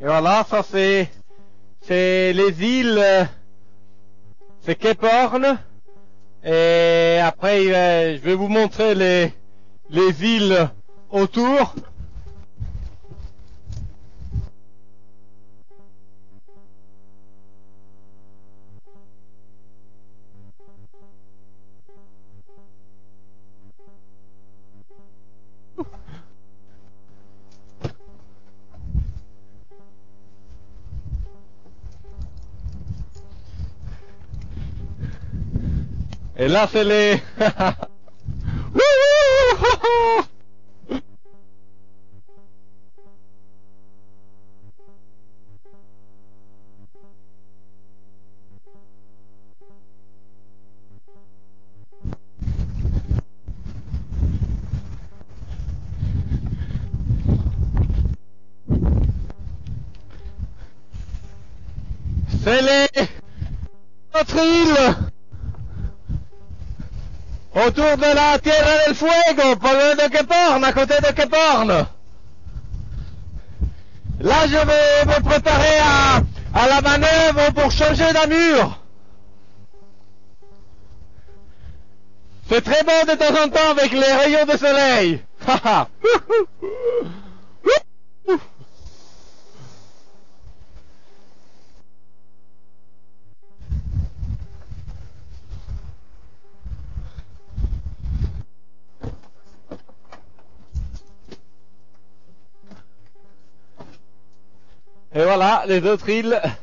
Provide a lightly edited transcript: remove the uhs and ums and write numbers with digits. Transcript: Et voilà, ça c'est les îles, c'est Cape Horn. Et après, je vais vous montrer les îles autour. Et là, c'est les... C'est les... notre île autour de la Tierra del Fuego, pas loin de Cape Horn, à côté de Cape Horn. Là, je vais me préparer à la manœuvre pour changer d'amure. C'est très bon de temps en temps avec les rayons de soleil. Et voilà, les autres îles.